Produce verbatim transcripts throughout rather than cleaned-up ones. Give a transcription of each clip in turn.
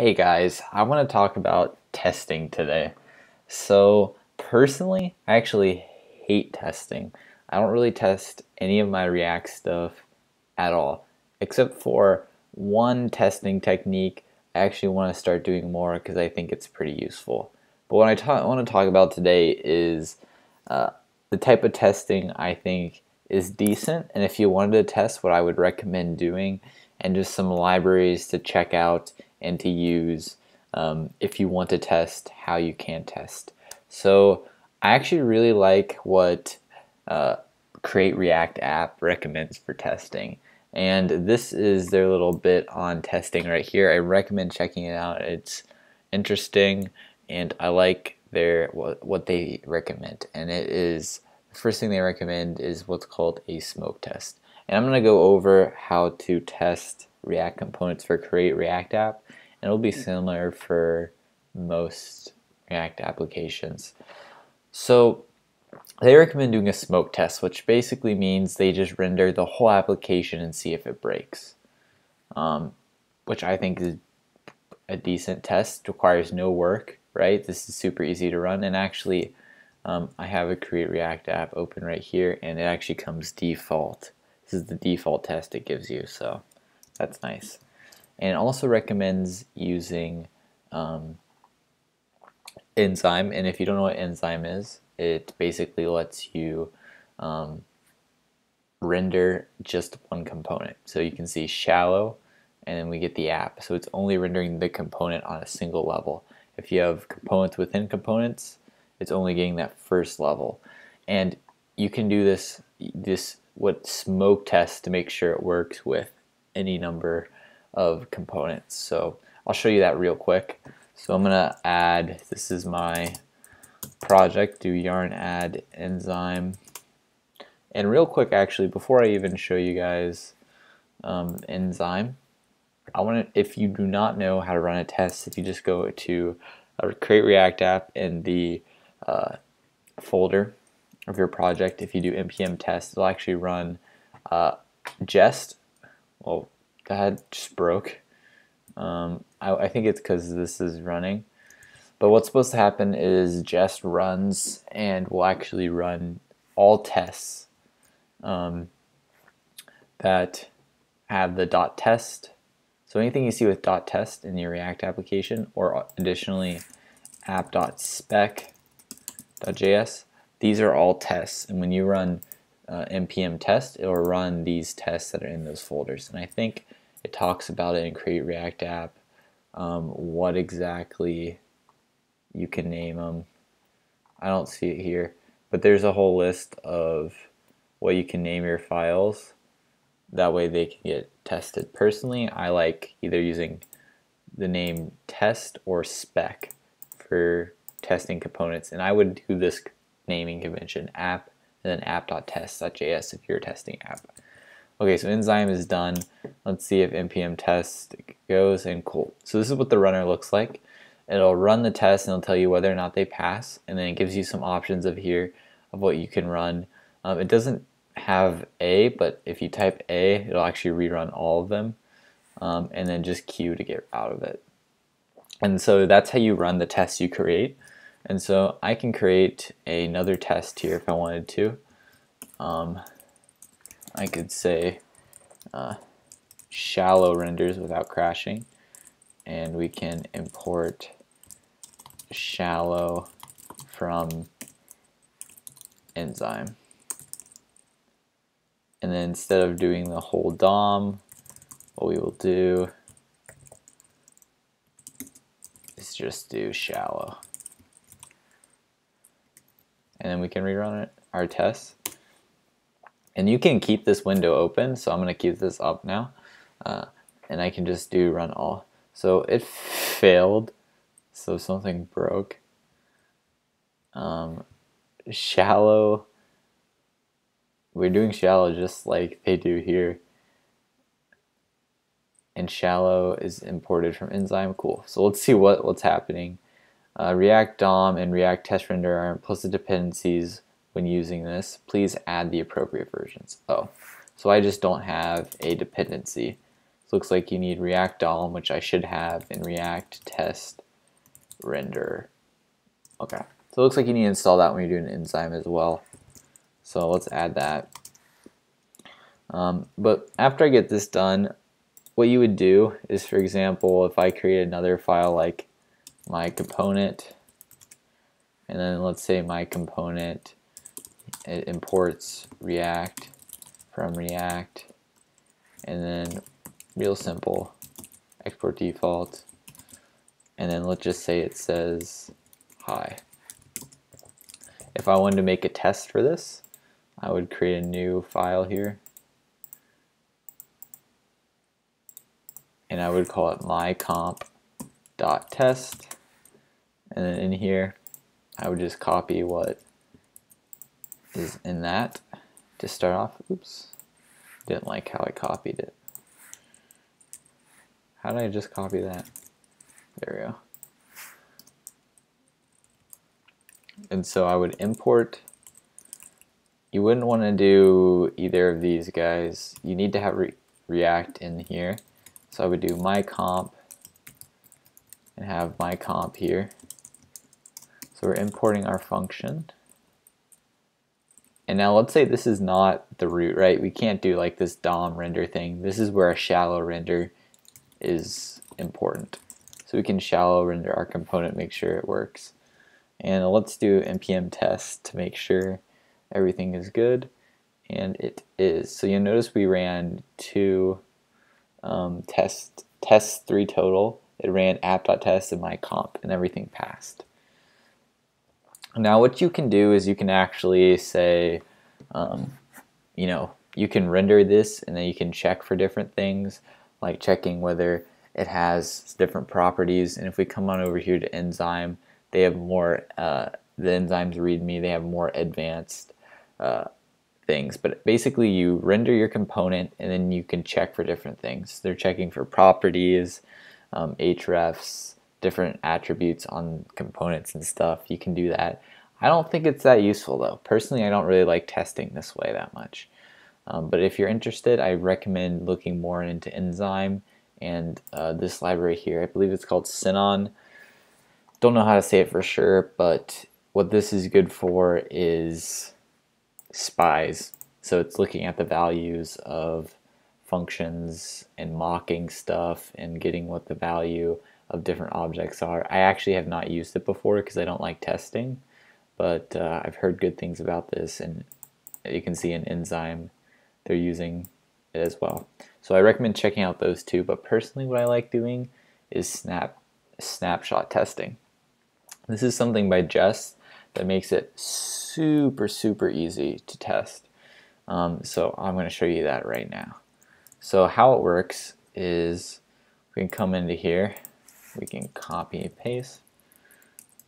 Hey guys, I want to talk about testing today. So personally, I actually hate testing. I don't really test any of my React stuff at all, except for one testing technique I actually want to start doing more because I think it's pretty useful. But what I ta- want to talk about today is uh, the type of testing I think is decent, and if you wanted to test, what I would recommend doing, and just some libraries to check out and to use um, if you want to test how you can test. So I actually really like what uh, Create React App recommends for testing, and this is their little bit on testing right here. I recommend checking it out. It's interesting and I like their what they recommend, and it is the first thing they recommend is what's called a smoke test. And I'm going to go over how to test React components for Create React App, and it'll be similar for most React applications. So they recommend doing a smoke test, which basically means they just render the whole application and see if it breaks, um, which I think is a decent test. Requires no work, right? This is super easy to run, and actually um, I have a Create React App open right here, and it actually comes default. This is the default test it gives you, so that's nice. And it also recommends using um, Enzyme, and if you don't know what Enzyme is, it basically lets you um, render just one component. So you can see shallow, and then we get the app. So it's only rendering the component on a single level. If you have components within components, it's only getting that first level. And you can do this, this what smoke test to make sure it works with any number of components. So I'll show you that real quick. So I'm gonna add, this is my project, do yarn add enzyme. And real quick, actually, before I even show you guys um, enzyme, I want to, if you do not know how to run a test, if you just go to uh, Create React App in the uh, folder of your project, if you do npm test, it'll actually run uh, Jest. Well, that just broke. Um, I, I think it's because this is running. But what's supposed to happen is Jest runs and will actually run all tests um, that have the dot test. So anything you see with dot test in your React application, or additionally app.spec.js, these are all tests. And when you run Uh, npm test, it'll run these tests that are in those folders. And I think it talks about it in Create React App, um, what exactly you can name them. I don't see it here, but there's a whole list of what you can name your files. That way they can get tested. Personally, I like either using the name test or spec for testing components. And I would do this naming convention, app, and then app.test.js if you're testing app. Okay, so Enzyme is done. Let's see if npm test goes, and cool. So this is what the runner looks like. It'll run the test and it'll tell you whether or not they pass, and then it gives you some options of here of what you can run. Um, it doesn't have A, but if you type A, it'll actually rerun all of them, um, and then just Q to get out of it. And so that's how you run the tests you create. And so I can create another test here if I wanted to. Um, I could say uh, shallow renders without crashing, and we can import shallow from Enzyme. And then instead of doing the whole D O M, what we will do is just do shallow. And then we can rerun it, our tests. And you can keep this window open, so I'm going to keep this up now. Uh, and I can just do run all. So it failed, so something broke. Um, shallow, we're doing shallow just like they do here. And shallow is imported from Enzyme, cool. So let's see what, what's happening. Uh, React D O M and React Test Render are implicit dependencies when using this. Please add the appropriate versions. Oh, so I just don't have a dependency. looks like you need React D O M, which I should have, and React test render. Okay, so it looks like you need to install that when you're doing Enzyme as well. So let's add that. Um, but after I get this done, what you would do is, for example, if I create another file like my component, and then let's say my component, it imports React from React, and then real simple, export default, and then let's just say it says hi. If I wanted to make a test for this, I would create a new file here, and I would call it my comp dot test, and then in here I would just copy what is in that to start off. Oops, didn't like how I copied it. How did I just copy that? There we go. And so I would import. You wouldn't want to do either of these guys. You need to have re React in here. So I would do my comp and have my comp here. So we're importing our function. And now let's say this is not the root, right? We can't do like this D O M render thing. This is where a shallow render is important. So we can shallow render our component, make sure it works. And let's do N P M test to make sure everything is good. And it is. So you'll notice we ran two um, tests, test three total. It ran app.test and my comp, and everything passed. Now what you can do is you can actually say, um, you know, you can render this and then you can check for different things, like checking whether it has different properties. And if we come on over here to Enzyme, they have more, uh, the Enzyme's README, they have more advanced uh, things. But basically you render your component and then you can check for different things. They're checking for properties, um, hrefs, different attributes on components and stuff. You can do that. I don't think it's that useful though. Personally, I don't really like testing this way that much. Um, but if you're interested, I recommend looking more into Enzyme and uh, this library here. I believe it's called Synon. Don't know how to say it for sure, but what this is good for is spies. So it's looking at the values of functions and mocking stuff and getting what the value of different objects are. I actually have not used it before because I don't like testing, but uh, I've heard good things about this, and you can see in Enzyme they're using it as well. So I recommend checking out those two, but personally what I like doing is snap snapshot testing. This is something by Jest that makes it super super easy to test. Um, so I'm going to show you that right now. So how it works is we can come into here, we can copy and paste,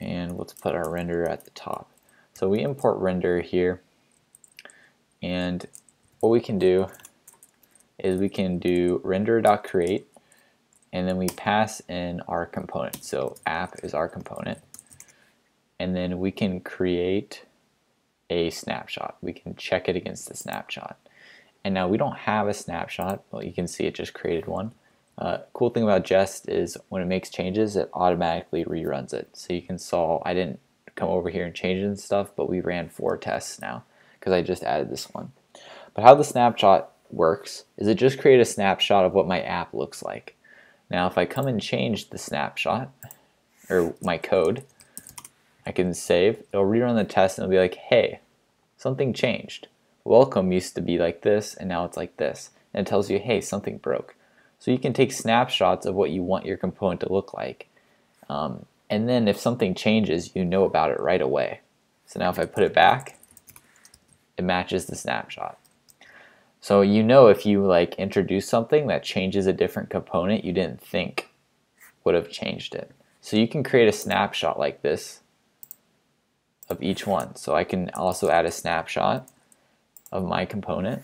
and let's put our render at the top. So we import render here, and what we can do is we can do render.create, and then we pass in our component. So app is our component, and then we can create a snapshot. We can check it against the snapshot. And now we don't have a snapshot. Well, you can see it just created one. Uh, cool thing about Jest is when it makes changes, it automatically reruns it. So you can saw I didn't come over here and change it and stuff, but we ran four tests now because I just added this one. But how the snapshot works is it just created a snapshot of what my app looks like. Now if I come and change the snapshot or my code, I can save, it'll rerun the test and it'll be like, hey, something changed. Welcome used to be like this and now it's like this. And it tells you, hey, something broke. So you can take snapshots of what you want your component to look like. Um, and then if something changes, you know about it right away. So now if I put it back, it matches the snapshot. So you know if you like introduce something that changes a different component you didn't think would have changed it. So you can create a snapshot like this of each one. So I can also add a snapshot of my component.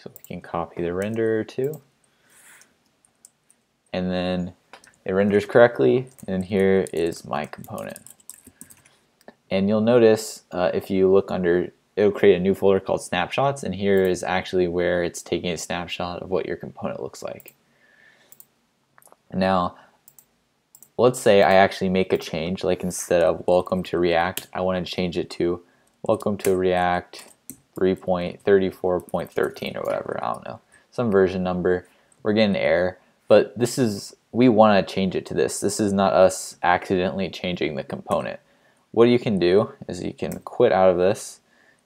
So we can copy the renderer too, and then it renders correctly, and here is my component. And you'll notice uh, if you look under it'll create a new folder called snapshots, and here is actually where it's taking a snapshot of what your component looks like. Now, let's say I actually make a change, like instead of welcome to React, I want to change it to welcome to React three point thirty-four point thirteen or whatever, I don't know, some version number. We're getting an error, but this is, we want to change it to this. This is not us accidentally changing the component. What you can do is you can quit out of this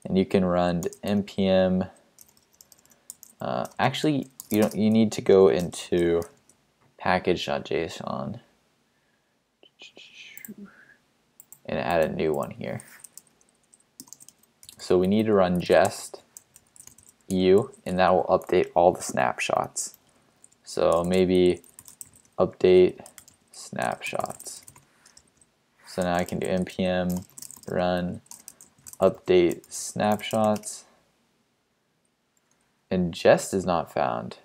and you can run npm, uh, actually you don't, you need to go into package.json and add a new one here. So we need to run jest u, and that will update all the snapshots. So maybe update snapshots. So now I can do npm run update snapshots, and jest is not found.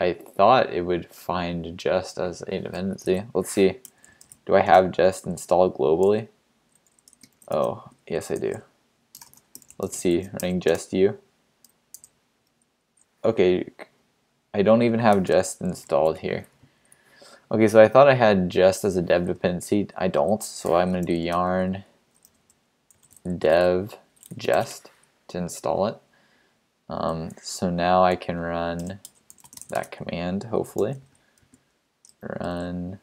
I thought it would find jest as a dependency. Let's see. Do I have jest installed globally? Oh, yes I do. Let's see, running jest u. Okay, I don't even have jest installed here. Okay, so I thought I had jest as a dev dependency. I don't, so I'm going to do yarn dev jest to install it. Um, so now I can run that command, hopefully. Run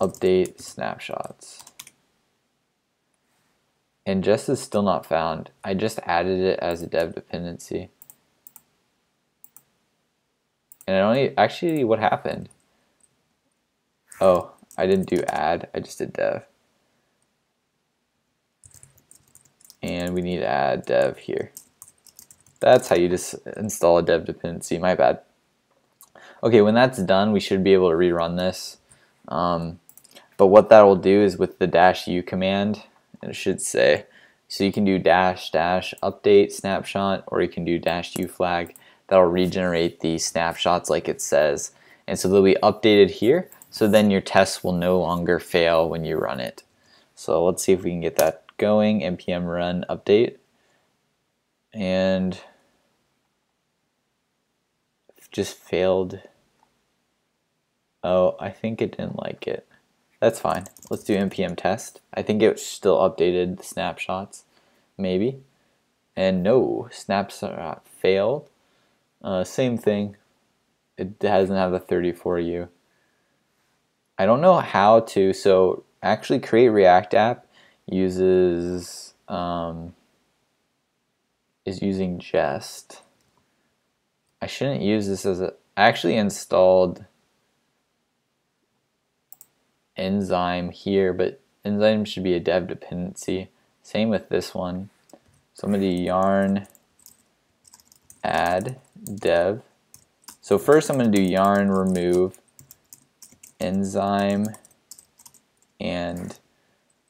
update snapshots. And jest is still not found. I just added it as a dev dependency. And I don't actually, what happened? Oh, I didn't do add, I just did dev. And we need to add dev here. That's how you just install a dev dependency, my bad. Okay, when that's done, we should be able to rerun this. Um, but what that will do is with the dash u command, it should say, so you can do dash dash update snapshot, or you can do dash u flag. That'll regenerate the snapshots like it says. And so they'll be updated here, so then your tests will no longer fail when you run it. So let's see if we can get that going, npm run update. And just failed. Oh, I think it didn't like it. That's fine. Let's do npm test. I think it still updated the snapshots, maybe. And no, snapshot failed. Uh, same thing. It doesn't have the thirty-four U. I don't know how to. So actually, Create React App uses um, is using jest. I shouldn't use this as a. I actually installed Enzyme here, but Enzyme should be a dev dependency. Same with this one. So I'm going to do yarn add dev. So first I'm going to do yarn remove Enzyme and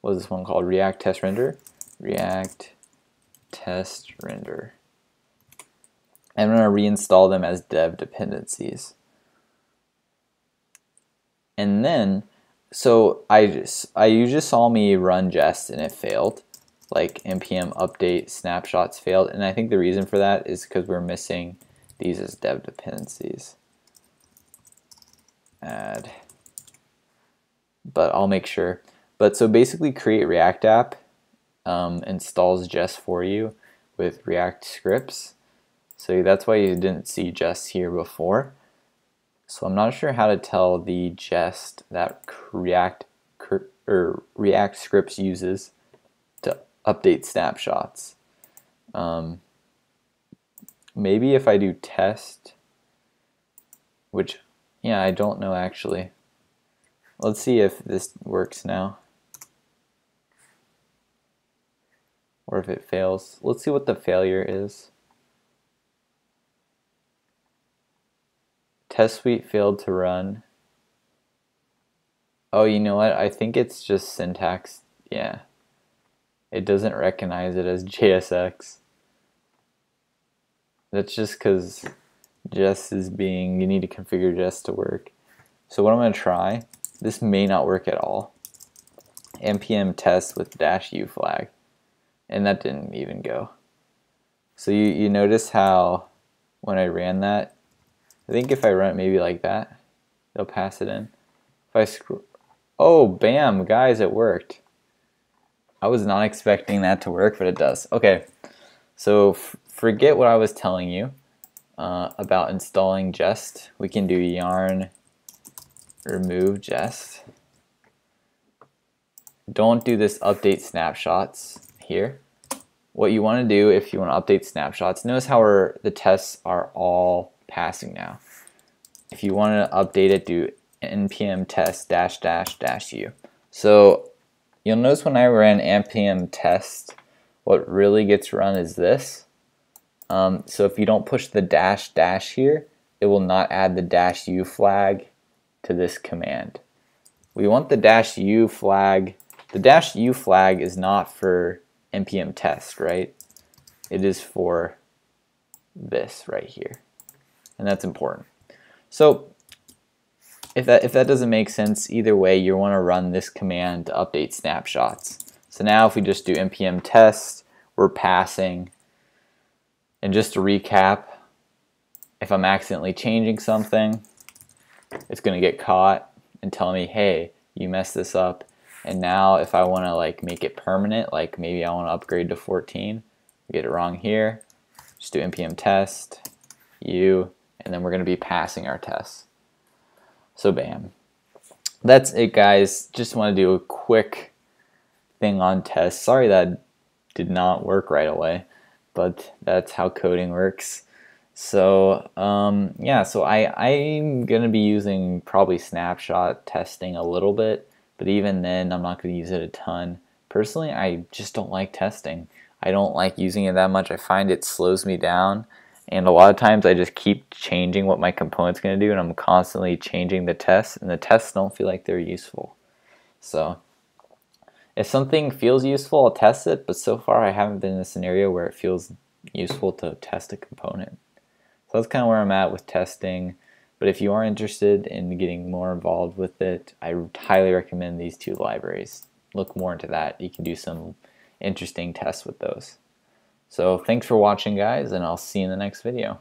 what is this one called? React test render. React test render. I'm going to reinstall them as dev dependencies. And then, so I just, I, you just saw me run jest and it failed. Like npm update snapshots failed. And I think the reason for that is because we're missing these as dev dependencies. Add. But I'll make sure. But so basically Create React App um, installs jest for you with React scripts. So that's why you didn't see jest here before. So I'm not sure how to tell the jest that React or React scripts uses to update snapshots. Um, maybe if I do test, which yeah, I don't know actually. Let's see if this works now. Or if it fails. Let's see what the failure is. Test suite failed to run. Oh, you know what? I think it's just syntax. Yeah. It doesn't recognize it as J S X. That's just because jest is being, you need to configure jest to work. So what I'm going to try, this may not work at all. Npm test with dash u flag. and that didn't even go. So you, you notice how when I ran that, I think if I run it maybe like that, it'll pass it in. If I scroll, oh, bam, guys, it worked. I was not expecting that to work, but it does. Okay, so f forget what I was telling you uh, about installing Jest. We can do yarn remove Jest. Don't do this update snapshots here. What you want to do if you want to update snapshots, notice how we're, the tests are all passing now. If you want to update it, do npm test dash dash dash u. So you'll notice when I ran npm test, what really gets run is this. Um, so if you don't push the dash dash here, it will not add the dash u flag to this command. We want the dash u flag. The dash u flag is not for npm test, right? It is for this right here, and that's important. So if that, if that doesn't make sense, either way, you want to run this command to update snapshots. So now if we just do npm test, we're passing. And just to recap, if I'm accidentally changing something, it's going to get caught and tell me, hey, you messed this up. And now if I want to like make it permanent, like maybe I want to upgrade to fourteen, we get it wrong here, just do npm test u, and then we're going to be passing our tests. So bam. That's it, guys. Just want to do a quick thing on tests. Sorry that did not work right away, but that's how coding works. So um, yeah, so I, I'm going to be using probably snapshot testing a little bit, but even then I'm not going to use it a ton. Personally, I just don't like testing. I don't like using it that much. I find it slows me down. And a lot of times I just keep changing what my component's going to do, and I'm constantly changing the tests, and the tests don't feel like they're useful. So if something feels useful, I'll test it, but so far I haven't been in a scenario where it feels useful to test a component. So that's kind of where I'm at with testing. But if you are interested in getting more involved with it, I highly recommend these two libraries. Look more into that. You can do some interesting tests with those. So thanks for watching, guys, and I'll see you in the next video.